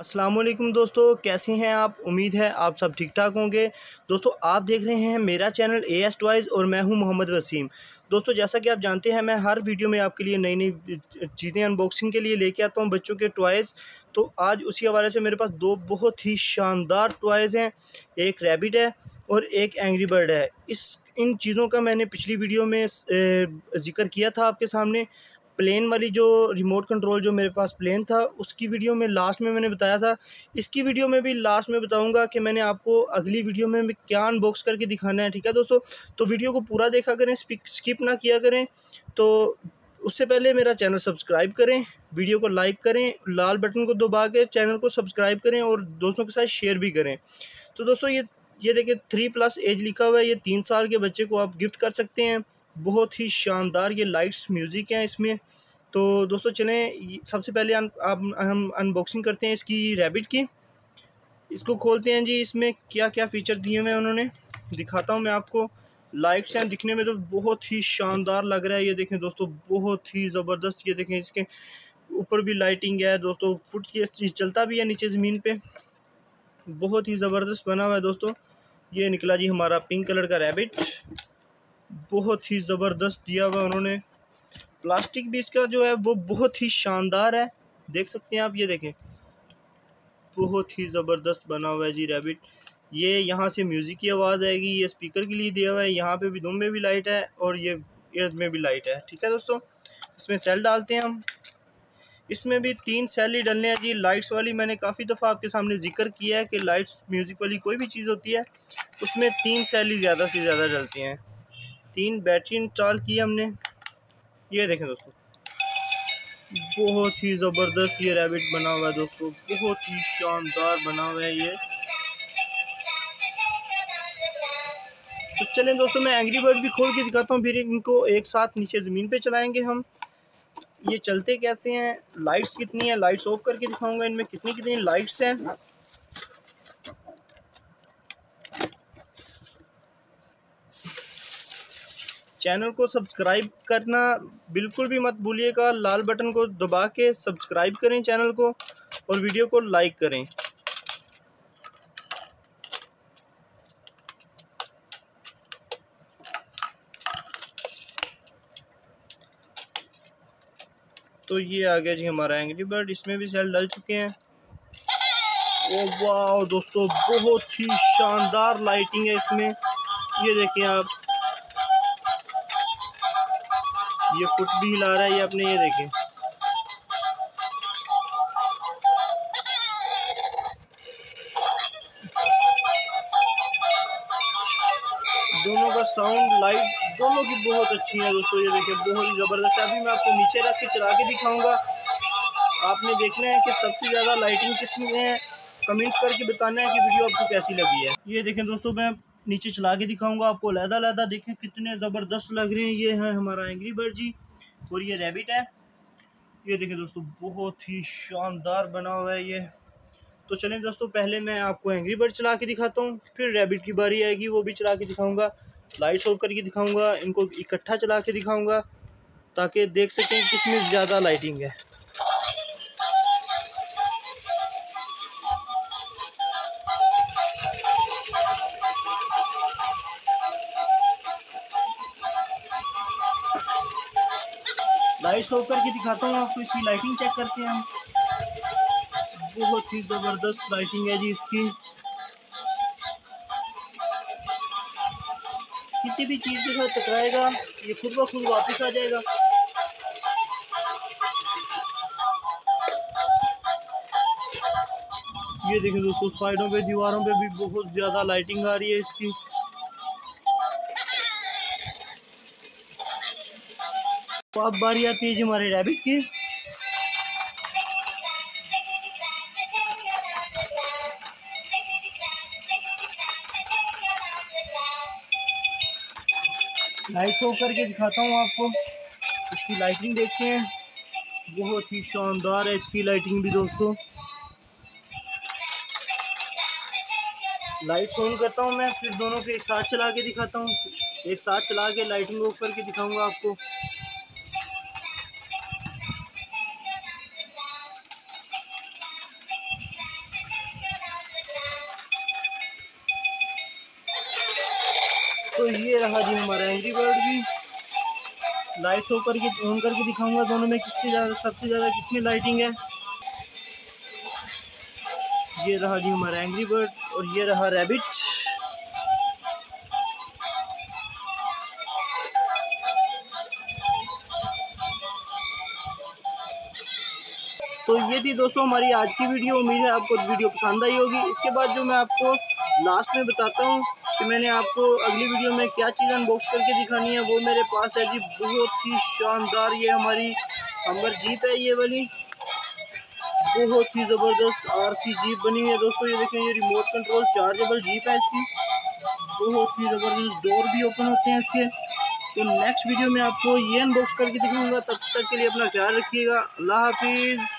अस्सलामुअलैकुम दोस्तों, कैसे हैं आप। उम्मीद है आप सब ठीक ठाक होंगे। दोस्तों आप देख रहे हैं मेरा चैनल ए एस टॉयज़ और मैं हूं मोहम्मद वसीम। दोस्तों जैसा कि आप जानते हैं मैं हर वीडियो में आपके लिए नई नई चीज़ें अनबॉक्सिंग के लिए लेके आता हूं, बच्चों के टॉयज़। तो आज उसी हवाले से मेरे पास दो बहुत ही शानदार टॉयज़ हैं, एक रैबिट है और एक एंग्री बर्ड है। इन चीज़ों का मैंने पिछली वीडियो में जिक्र किया था आपके सामने। प्लेन वाली जो रिमोट कंट्रोल जो मेरे पास प्लेन था उसकी वीडियो में लास्ट में मैंने बताया था, इसकी वीडियो में भी लास्ट में बताऊंगा कि मैंने आपको अगली वीडियो में मैं क्या अनबॉक्स करके दिखाना है। ठीक है दोस्तों, तो वीडियो को पूरा देखा करें, स्किप ना किया करें। तो उससे पहले मेरा चैनल सब्सक्राइब करें, वीडियो को लाइक करें, लाल बटन को दबा के चैनल को सब्सक्राइब करें और दोस्तों के साथ शेयर भी करें। तो दोस्तों ये देखिए 3+ एज लिखा हुआ है, ये 3 साल के बच्चे को आप गिफ्ट कर सकते हैं। बहुत ही शानदार ये लाइट्स म्यूज़िक हैं इसमें। तो दोस्तों चलें सबसे पहले हम अनबॉक्सिंग करते हैं इसकी रैबिट की। इसको खोलते हैं जी, इसमें क्या क्या फ़ीचर दिए हुए हैं उन्होंने दिखाता हूं मैं आपको। लाइट्स हैं, दिखने में तो बहुत ही शानदार लग रहा है। ये देखें दोस्तों, बहुत ही ज़बरदस्त। ये देखें इसके ऊपर भी लाइटिंग है दोस्तों, फुट के चलता भी है नीचे ज़मीन पर। बहुत ही ज़बरदस्त बना हुआ है दोस्तों। ये निकला जी हमारा पिंक कलर का रैबिट, बहुत ही ज़बरदस्त दिया हुआ उन्होंने। प्लास्टिक भी इसका जो है वो बहुत ही शानदार है, देख सकते हैं आप। ये देखें बहुत ही ज़बरदस्त बना हुआ है जी रैबिट। ये यहाँ से म्यूज़िक की आवाज़ आएगी, ये स्पीकर के लिए दिया हुआ है। यहाँ पे भी दुम में भी लाइट है और ये ईयर में भी लाइट है। ठीक है दोस्तों, इसमें सेल डालते हैं हम। इसमें भी 3 सेल ही डलने हैं जी। लाइट्स वाली मैंने काफ़ी दफ़ा आपके सामने जिक्र किया है कि लाइट्स म्यूज़िक वाली कोई भी चीज़ होती है उसमें 3 सेल ही ज़्यादा से ज़्यादा डलती हैं। 3 बैटरी इंस्टॉल की हमने। ये देखें दोस्तों, बहुत ही ज़बरदस्त ये रैबिट बना हुआ है दोस्तों, बहुत ही शानदार बना हुआ है ये। तो चलें दोस्तों मैं एंग्री बर्ड भी खोल के दिखाता हूँ, फिर इनको एक साथ नीचे ज़मीन पे चलाएंगे हम। ये चलते कैसे हैं, लाइट्स कितनी हैं, लाइट्स ऑफ करके दिखाऊंगा इनमें कितनी कितनी लाइट्स हैं। चैनल को सब्सक्राइब करना बिल्कुल भी मत भूलिएगा, लाल बटन को दबा के सब्सक्राइब करें चैनल को और वीडियो को लाइक करें। तो ये आ गया जी हमारा एंग्री बर्ड, इसमें भी सेल डल चुके हैं। ओ वाह दोस्तों, बहुत ही शानदार लाइटिंग है इसमें। ये देखें आप, ये फुट भी हिला रहा है ये अपने। ये देखें दोनों का साउंड, लाइट दोनों की बहुत अच्छी है दोस्तों। ये देखिए बहुत ही ज़बरदस्त है। अभी मैं आपको नीचे रख के चला के दिखाऊंगा। आपने देखना है कि सबसे ज़्यादा लाइटिंग किस में है, कमेंट्स करके बताना है कि वीडियो आपको कैसी लगी है। ये देखें दोस्तों, मैं नीचे चला के दिखाऊंगा आपको अलग-अलग। देखें कितने ज़बरदस्त लग रहे हैं। ये है हमारा एंग्री बर्ड जी और ये रैबिट है। ये देखें दोस्तों, बहुत ही शानदार बना हुआ है ये। तो चलें दोस्तों पहले मैं आपको एंग्री बर्ड चला के दिखाता हूँ, फिर रैबिट की बारी आएगी, वो भी चला के दिखाऊँगा, लाइट्स ऑफ करके दिखाऊंगा, इनको इकट्ठा चला के दिखाऊंगा ताकि देख सकें किसमें ज़्यादा लाइटिंग है। लाइट्स ऑफ करके दिखाता हूँ आपको, इसकी लाइटिंग चेक करते हैं हम। बहुत ही ज़बरदस्त लाइटिंग है जी इसकी। किसी भी चीज़ के साथ टकराएगा ये खुद ब खुद वापस आ जाएगा। ये देखें दोस्तों, साइडों पे दीवारों पे भी बहुत ज़्यादा लाइटिंग आ रही है इसकी। तो अब बारी आती है हमारे रैबिट की। लाइट्स ऑफ करके दिखाता हूँ आपको, इसकी लाइटिंग देखते हैं। बहुत ही शानदार है इसकी लाइटिंग भी दोस्तों। लाइट्स ऑन करता हूँ मैं, फिर दोनों को एक साथ चला के दिखाता हूँ। एक साथ चला के लाइटिंग ऑफ करके दिखाऊंगा आपको। तो ये रहा जी हमारा एंग्री बर्ड भी। लाइट्स ऊपर की ऑन करके दिखाऊंगा दोनों में किससे ज़्यादा, सबसे ज़्यादा किसमें लाइटिंग है। ये रहा जी हमारा एंग्री बर्ड और ये रहा रैबिट। तो ये थी दोस्तों हमारी आज की वीडियो। उम्मीद है आपको वीडियो पसंद आई होगी। इसके बाद जो मैं आपको लास्ट में बताता हूँ कि मैंने आपको अगली वीडियो में क्या चीज़ अनबॉक्स करके दिखानी है, वो मेरे पास है जी। बहुत ही शानदार ये हमारी हम्बर जीप है, ये वाली बहुत ही ज़बरदस्त आरसी जीप बनी है दोस्तों। ये देखें, ये रिमोट कंट्रोल चार्जेबल जीप है इसकी। बहुत ही ज़बरदस्त डोर भी ओपन होते हैं इसके। तो नेक्स्ट वीडियो में आपको ये अनबॉक्स करके दिखाऊँगा। तब तक के लिए अपना ख्याल रखिएगा। अल्लाह हाफिज़।